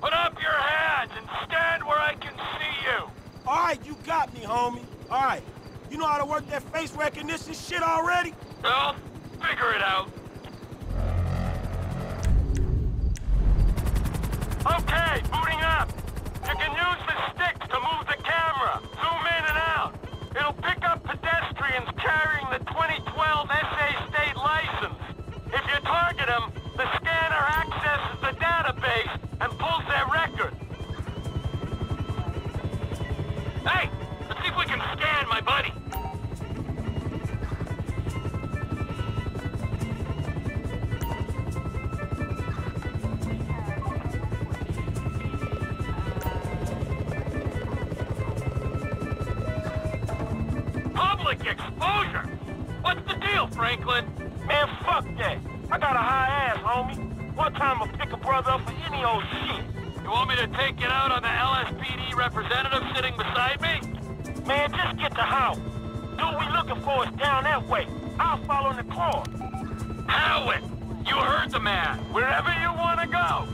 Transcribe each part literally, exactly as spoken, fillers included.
Put up your hands and stand where I can see you. All right, you got me, homie. All right. You know how to work that face recognition shit already? Well, figure it out. Okay, booting up. You can use the sticks to move the camera, zoom in and out. It'll pick up pedestrians carrying the twenty twelve S A state license. If you target them, the scanner accesses the database and pulls their record. Hey, let's see if we can scan my buddy. Exposure! What's the deal, Franklin? Man, fuck that. I got a high ass, homie. One time I'll pick a brother up for any old shit. You want me to take it out on the L S P D representative sitting beside me? Man, just get the house. Dude we looking for is down that way. I'll follow in the car. Howick! You heard the man. Wherever you want to go.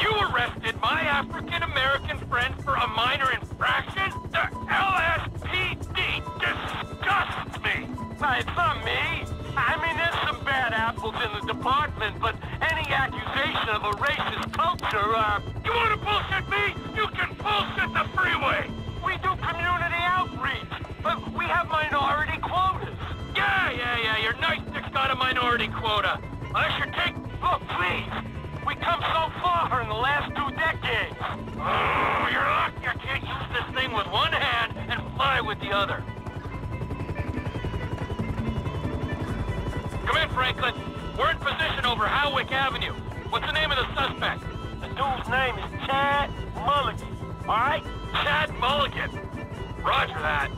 You arrested my African-American friend for a minor infraction? The L S P D disgusts me! Nah, it's not me. I mean, there's some bad apples in the department, but any accusation of a racist culture, uh... You wanna bullshit me? You can bullshit the freeway! We do community outreach, but we have minority quotas. Yeah, yeah, yeah, your nightstick's got a minority quota. I should take... Look, please! We come so far in the last two decades. Oh, you're lucky I can't use this thing with one hand and fly with the other. Come in, Franklin. We're in position over Howick Avenue. What's the name of the suspect? The dude's name is Chad Mulligan. All right? Chad Mulligan. Roger that.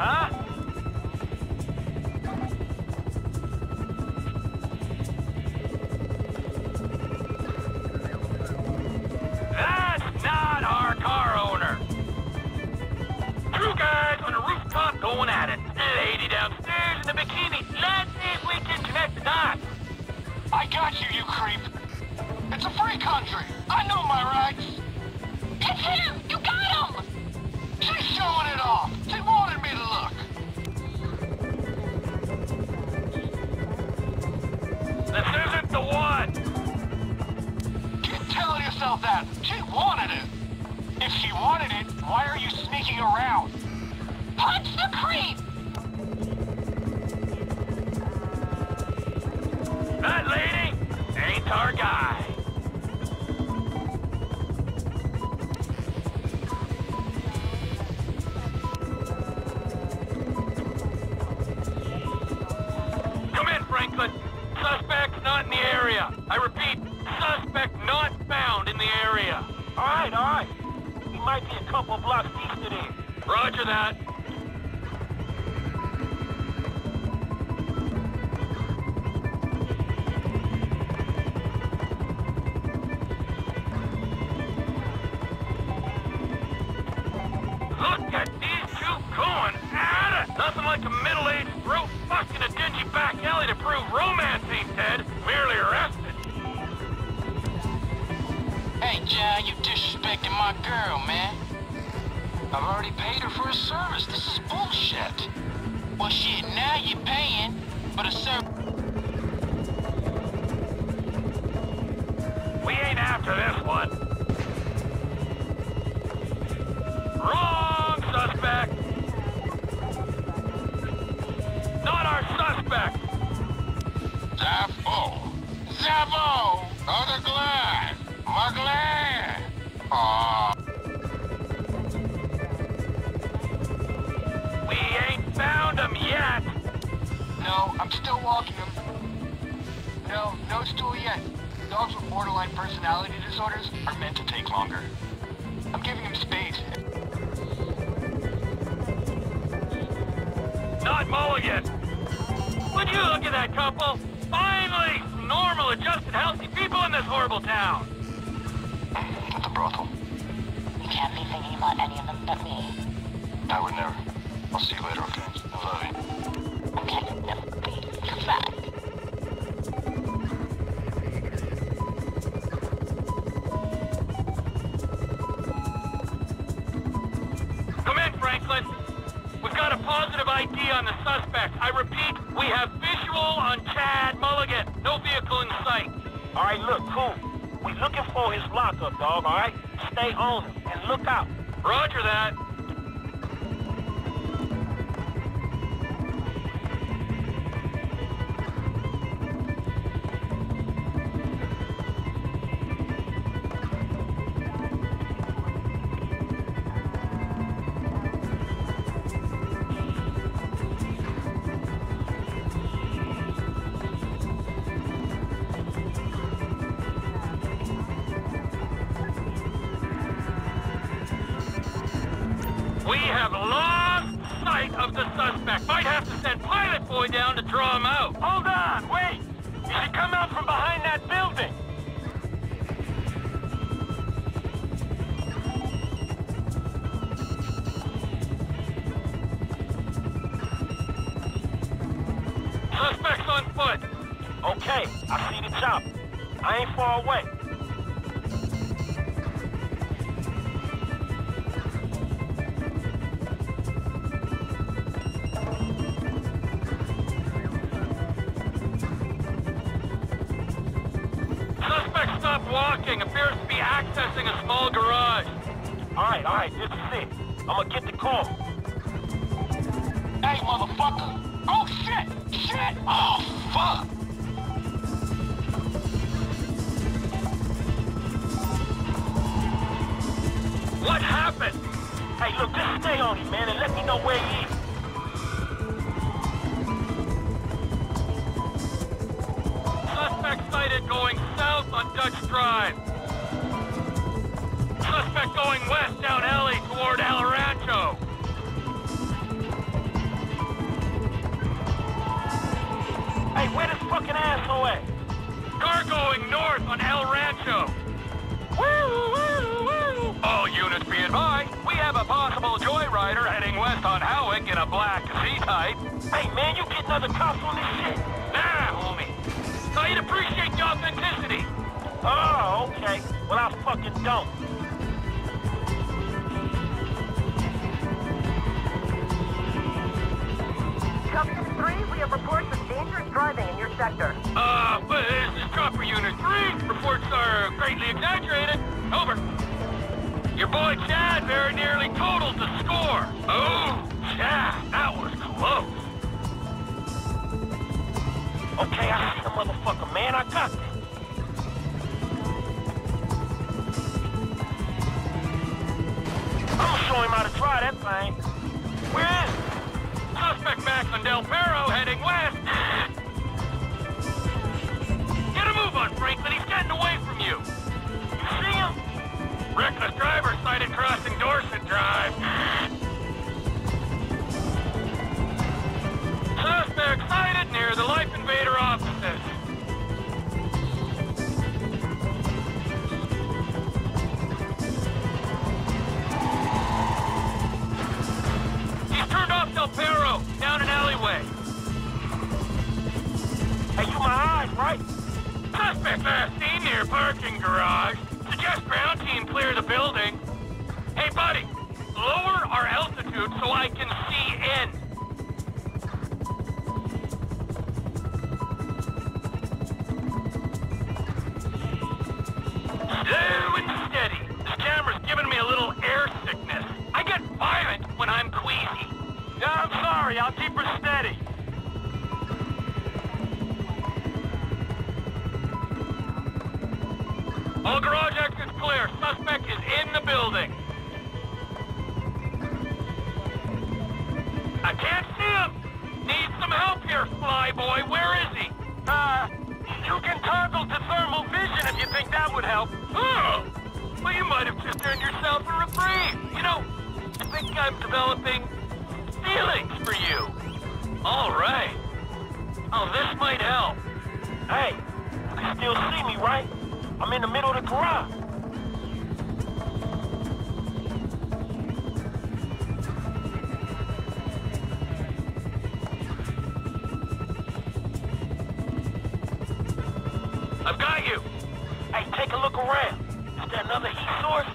Huh? That's not our car owner. Two guys on a rooftop going at it. The lady downstairs in the bikini. Let's see if we can connect the dots. I got you, you creep. It's a free country. I know my rights. It's him! You got him! She's showing it off. She wanted me to look. This isn't the one. Keep telling yourself that. She wanted it. If she wanted it, why are you sneaking around? Punch the creep! That lady ain't our guy. Suspect not in the area. I repeat, suspect not found in the area. All right, all right. He might be a couple blocks east of there. Roger that. Look at these two going at it. Nothing like a middle-aged brute fucking in a dingy back alley to prove romance ain't dead. Merely arrested. Hey, John, you disrespecting my girl, man. I've already paid her for a service. This is bullshit. Well, shit, now you're paying, but a service... We ain't after this one. Wrong suspect! Not our suspect! Zappo! Zappo! Oh, the glad! My glad! Aww. We ain't found him yet! No, I'm still walking him. No, no stool yet. Dogs with borderline personality disorders are meant to take longer. space. Not Mulligan! Would you look at that couple? Finally, some normal, adjusted, healthy people in this horrible town! That's a brothel. You can't be thinking about any of them but me. I would never. I'll see you later, okay? I love you. Okay, no, please, come back. Come in, Franklin. We've got a positive I D on the suspect. I repeat, we have visual on Chad Mulligan. No vehicle in sight. All right, look, cool. We're looking for his lockup, dog, all right? Stay on him and look out. Roger that. Help. Oh! Well, you might have just earned yourself a reprieve. I'm developing feelings for you. All right. Oh, this might help. Hey, you can still see me, right? I'm in the middle of the garage. I've got you. Hey, take a look around. Is there another heat source?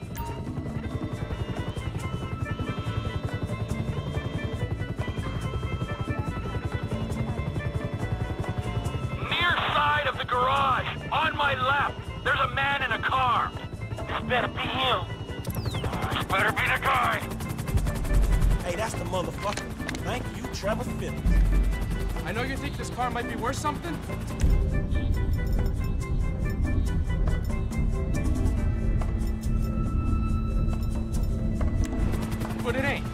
Near side of the garage, on my left, there's a man in a car. This better be him. This better be the guy. Hey, that's the motherfucker. Thank you, Trevor Phillips. I know you think this car might be worth something. But it ain't.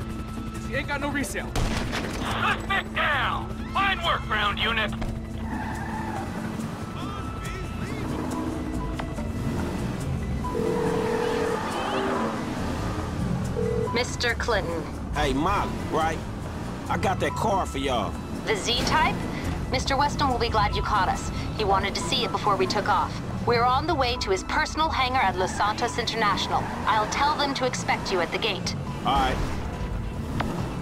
He ain't got no resale. Suspect down! Fine work, ground unit. Mister Clinton. Hey, Molly, right? I got that car for y'all. The Z-Type? Mister Weston will be glad you caught us. He wanted to see it before we took off. We're on the way to his personal hangar at Los Santos International. I'll tell them to expect you at the gate. All right.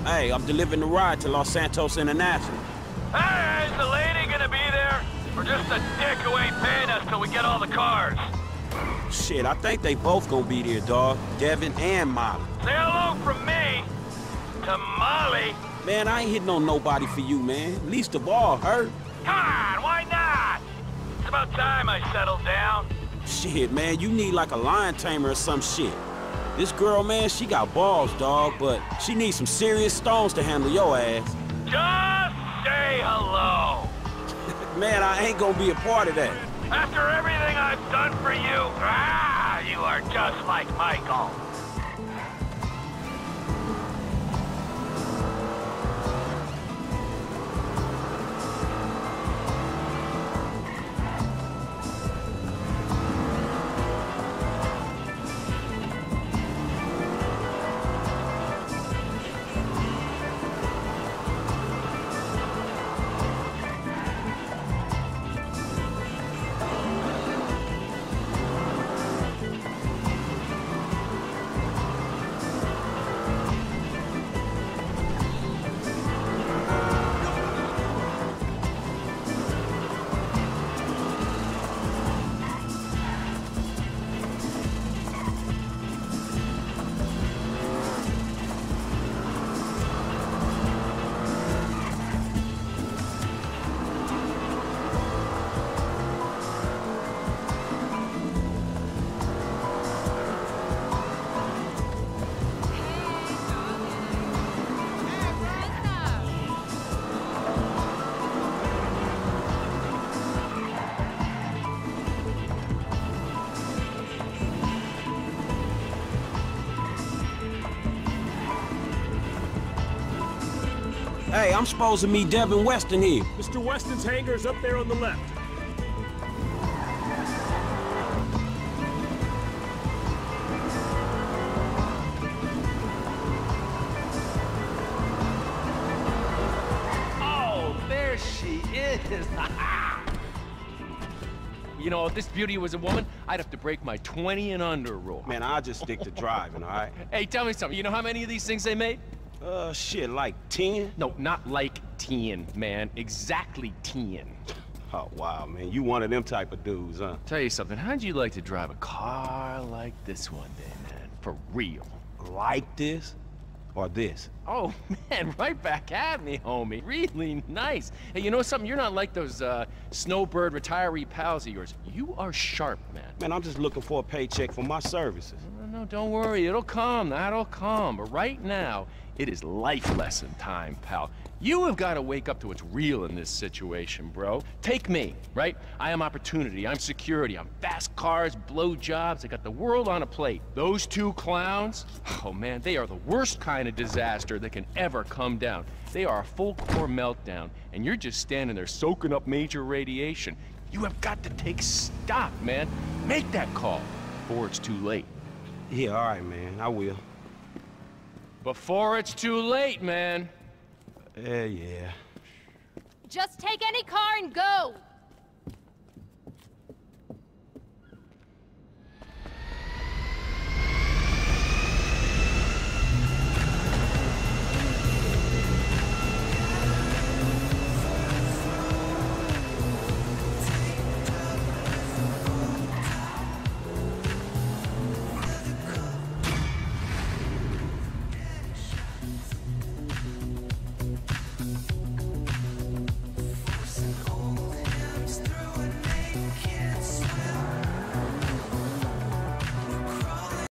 Hey, I'm delivering the ride to Los Santos International. Hey, is the lady gonna be there? Or just a dick who ain't paying us till we get all the cars? Shit, I think they both gonna be there, dawg. Devin and Molly. Say hello from me to Molly. Man, I ain't hitting on nobody for you, man. Least of all, her. God, why not? It's about time I settled down. Shit, man, you need like a lion tamer or some shit. This girl, man, she got balls, dog, but she needs some serious stones to handle your ass. Just say hello. Man, I ain't gonna be a part of that. After everything I've done for you, ah, you are just like Michael. Hey, I'm supposed to meet Devin Weston here. Mister Weston's hangar is up there on the left. Oh, there she is! You know, if this beauty was a woman, I'd have to break my twenty and under rule. Man, I'll just stick to driving, all right? Hey, tell me something. You know how many of these things they made? Uh, shit, like ten? No, not like ten, man. Exactly ten. Oh, wow, man. You one of them type of dudes, huh? Tell you something. How'd you like to drive a car like this one day, man? For real. Like this? Or this? Oh, man, right back at me, homie. Really nice. Hey, you know something? You're not like those, uh, snowbird retiree pals of yours. You are sharp, man. Man, I'm just looking for a paycheck for my services. No, no, don't worry. It'll come. That'll come. But right now, it is life lesson time, pal. You have got to wake up to what's real in this situation, bro. Take me, right? I am opportunity, I'm security, I'm fast cars, blowjobs, I got the world on a plate. Those two clowns, oh man, they are the worst kind of disaster that can ever come down. They are a full core meltdown, and you're just standing there soaking up major radiation. You have got to take stock, man. Make that call before it's too late. Yeah, all right, man, I will. Before it's too late, man. Yeah, yeah. Just take any car and go!